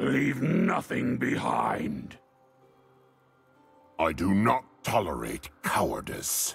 Leave nothing behind. I do not tolerate cowardice.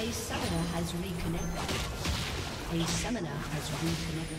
A summoner has reconnected. A summoner has reconnected.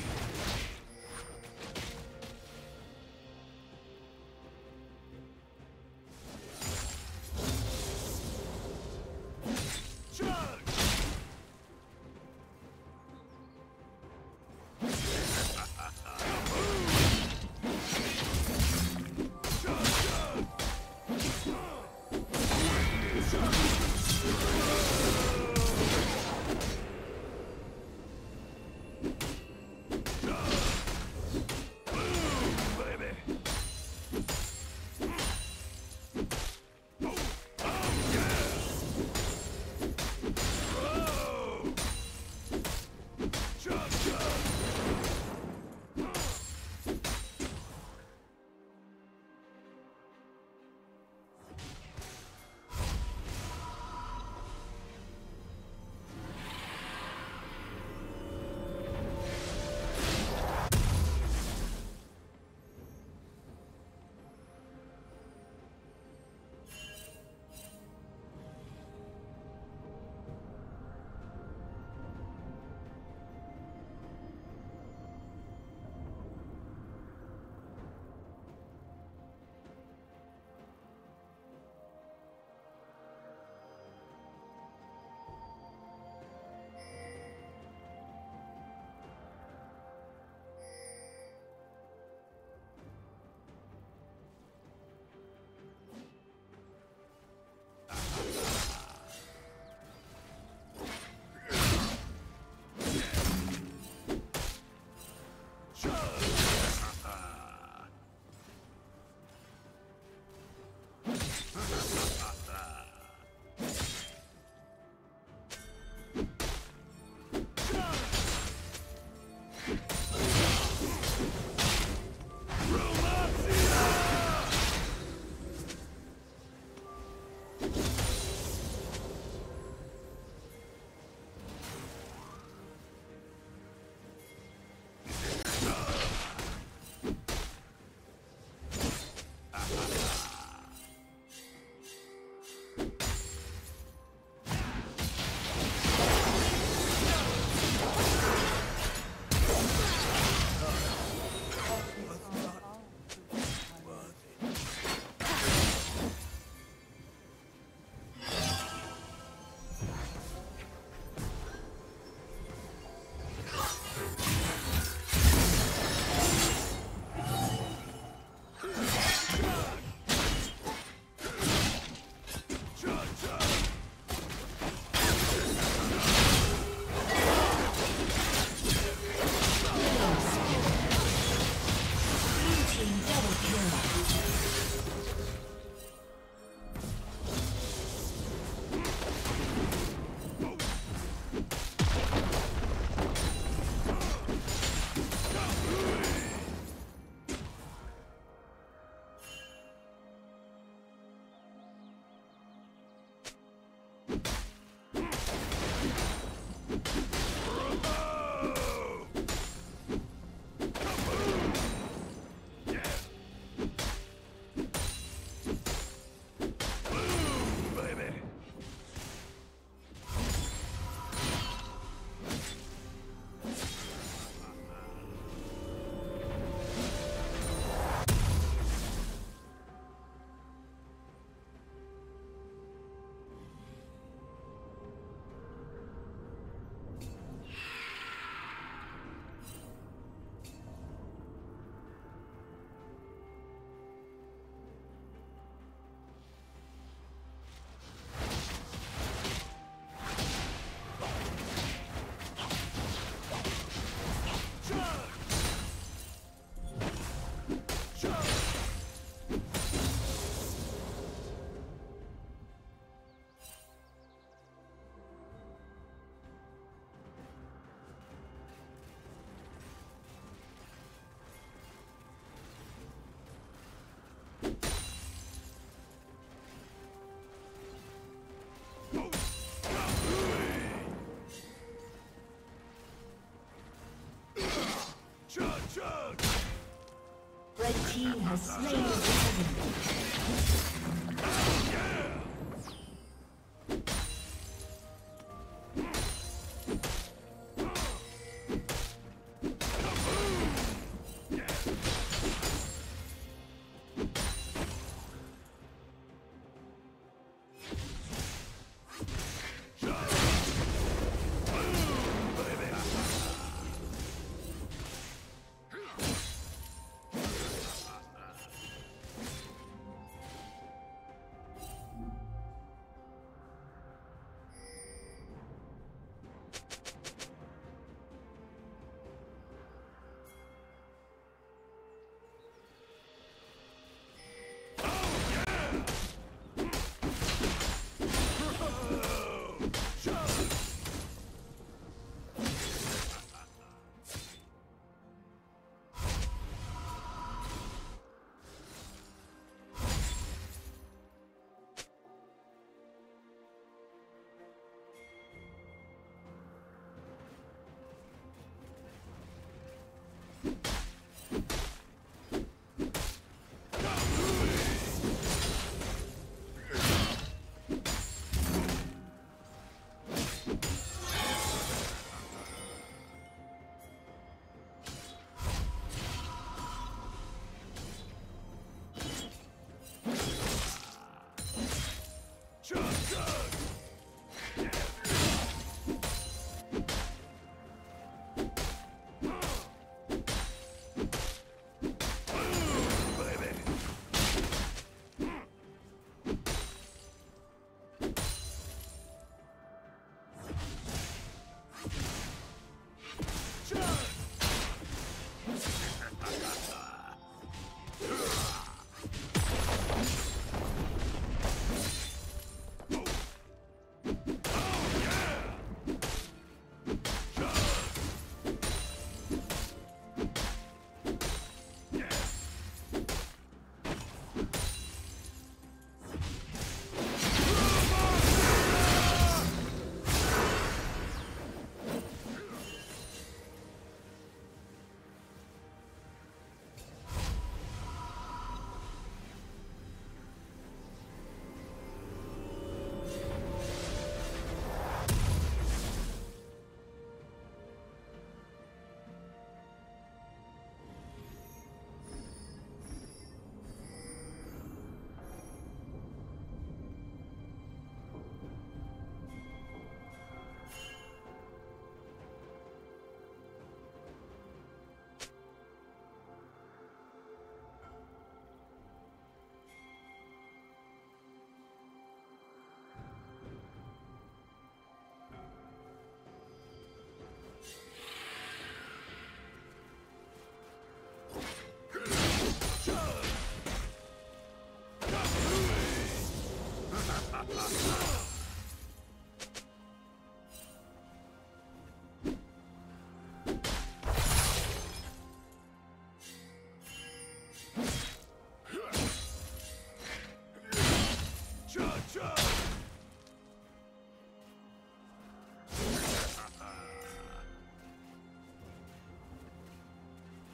Red team has slain the dragon.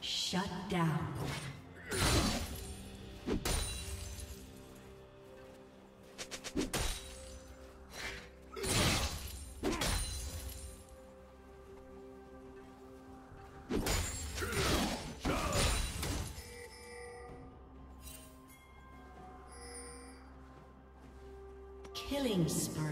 Shut down. Killing spree.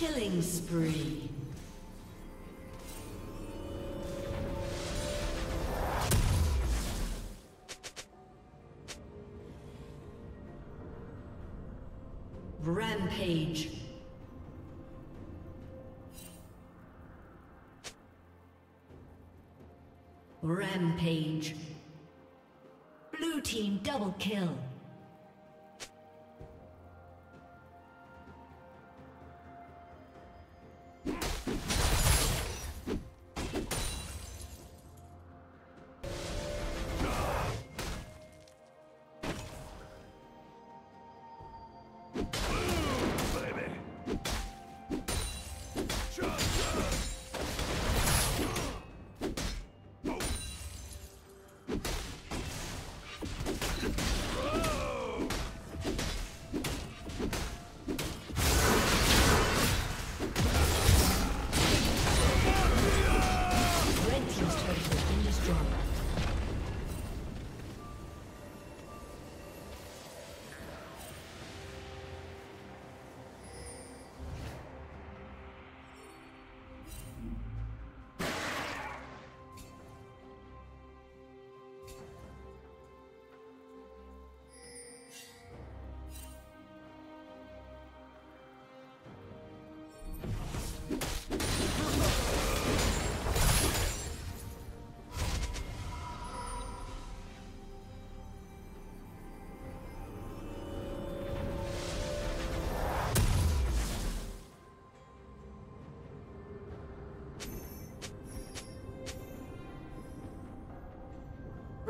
Killing spree. Rampage. Rampage. Blue team double kill.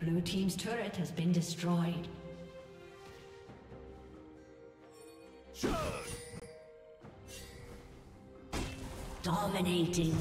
Blue team's turret has been destroyed. Dominating.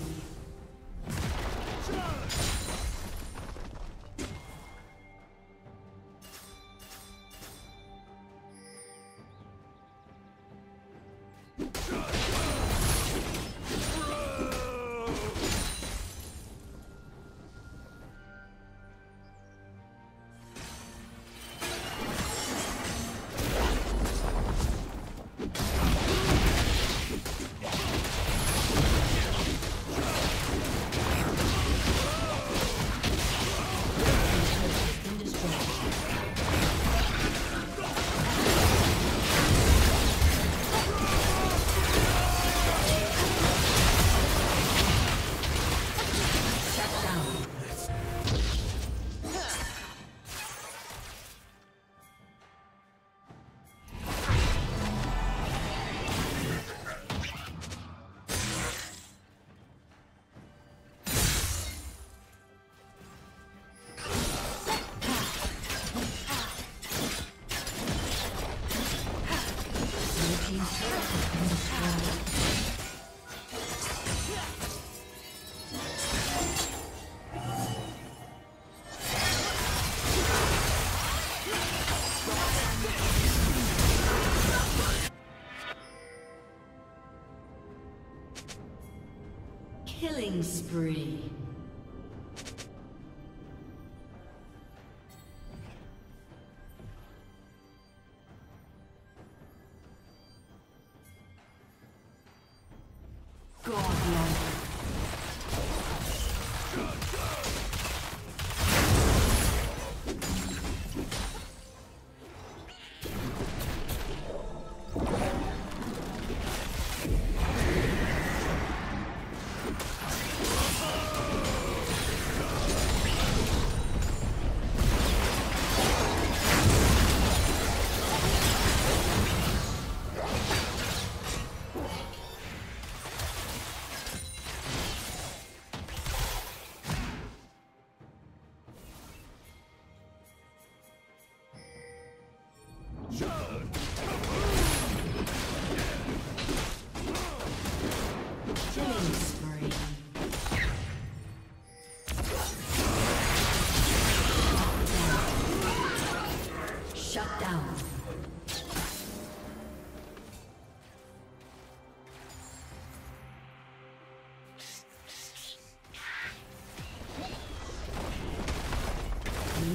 Killing spree. God.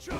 Charge!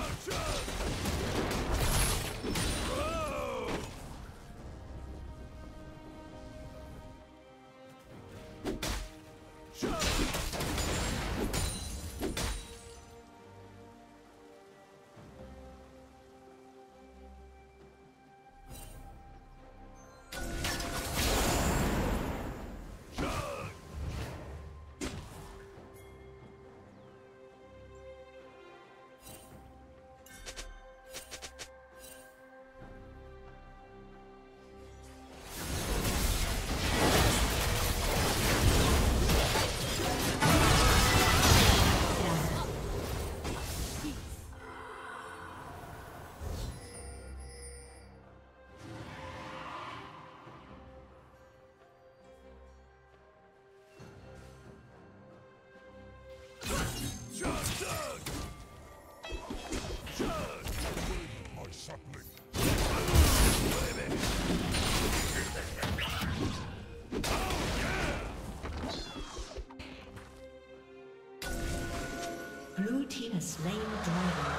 Slain the dragon.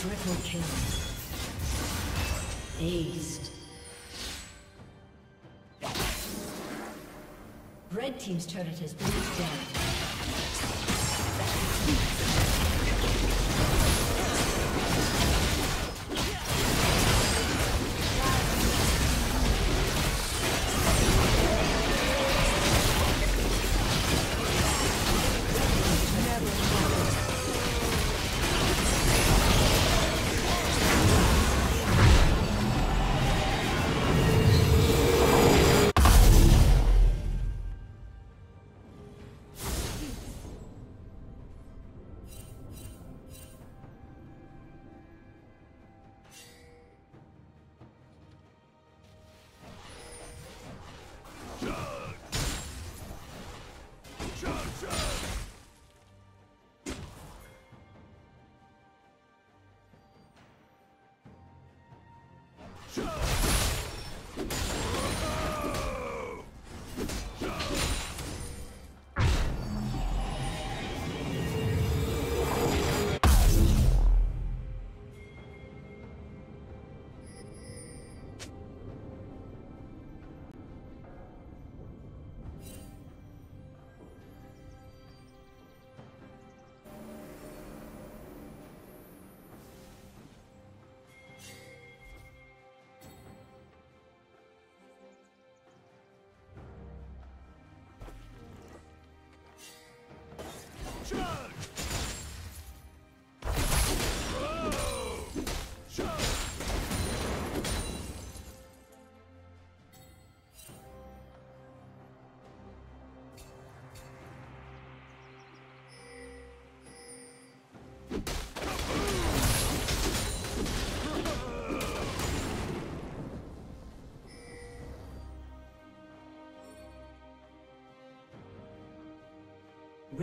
Triple kill. Aced. Red team's turret has been destroyed.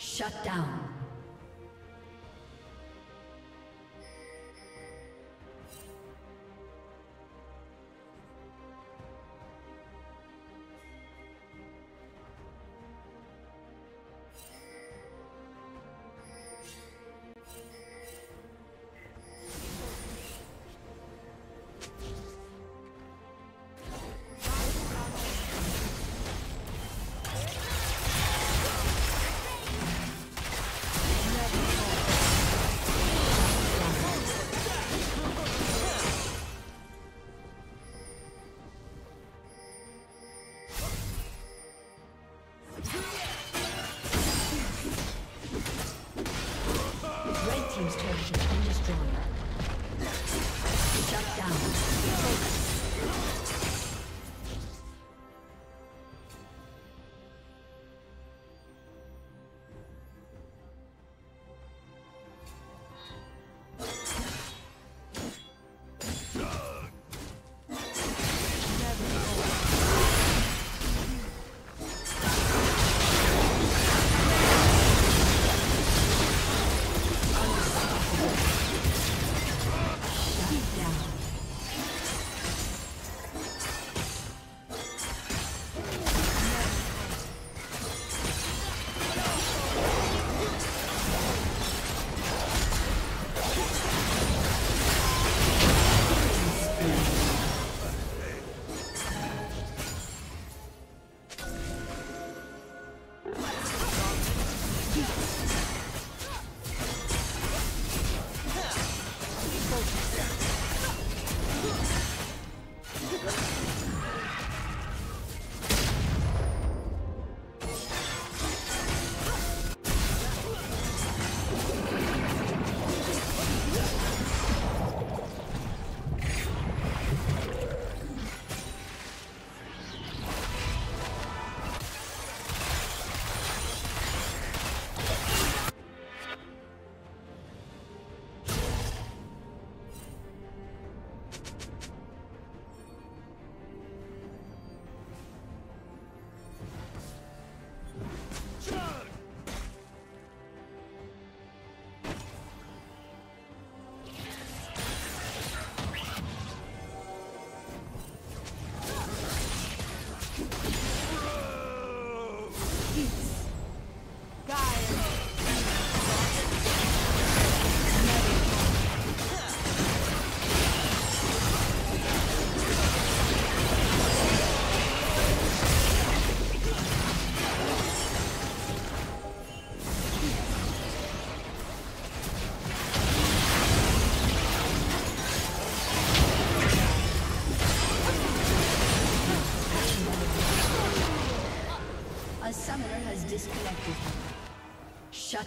Shut down. summoner has disconnected. Shut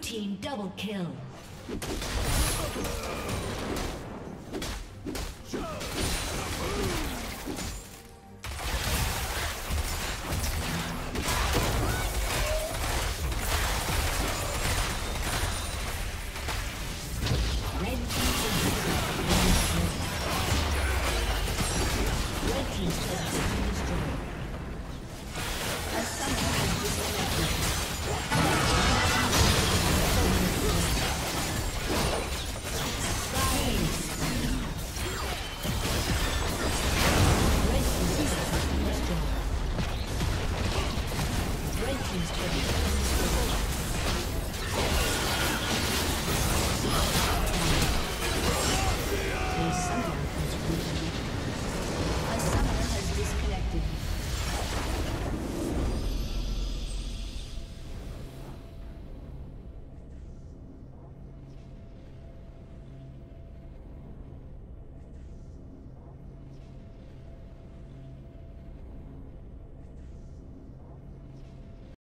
Team double kill. Red team's turret has been destroyed. A summoner has disconnected.